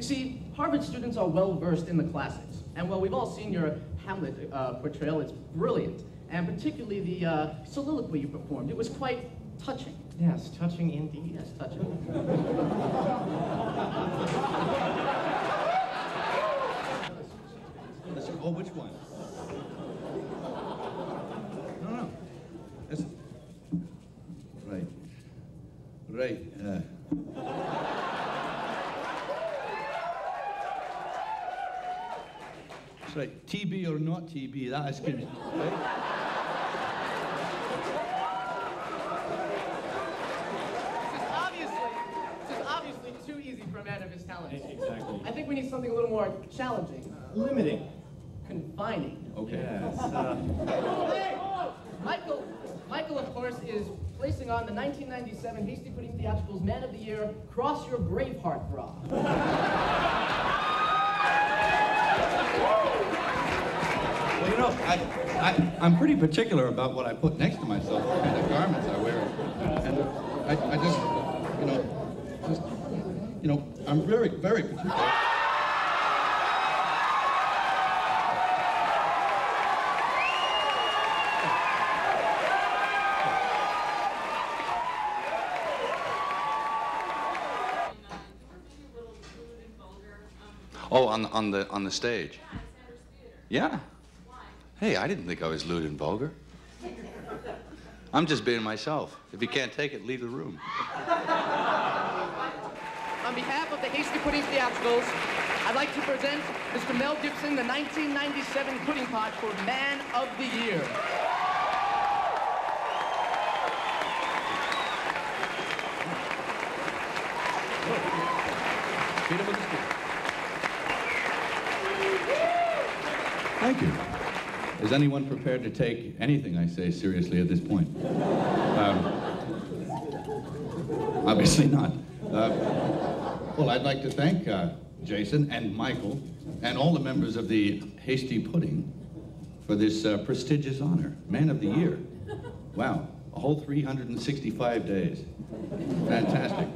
You see, Harvard students are well-versed in the classics. And well, we've all seen your Hamlet portrayal. It's brilliant. And particularly the soliloquy you performed. It was quite touching. Yes, touching indeed. Yes, touching. Oh, which one? No. That's... Right. Right. That's right. TB or not TB, that is good. Right? Exactly. I think we need something a little more challenging. Limiting. Confining. Okay. Yes. Hey, Michael, of course, is placing on the 1997 Hasty Pudding Theatricals Man of the Year, Cross Your Braveheart Bra. Well, you know, I'm pretty particular about what I put next to myself and the garments I wear. And I just, you know, just... You know, I'm very, very particular. Oh, on the stage. Yeah, at Sanders Theater. Yeah. Why? Hey, I didn't think I was lewd and vulgar. I'm just being myself. If you can't take it, leave the room. On behalf of the Hasty Pudding Theatricals, I'd like to present Mr. Mel Gibson, the 1997 Pudding Pod for Man of the Year. Thank you. Is anyone prepared to take anything I say seriously at this point? Obviously not. Well, I'd like to thank Jason and Michael and all the members of the Hasty Pudding for this prestigious honor, Man of the Year. Wow, a whole 365 days. Fantastic.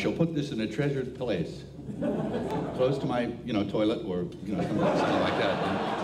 She'll put this in a treasured place, close to my, toilet or, something like that.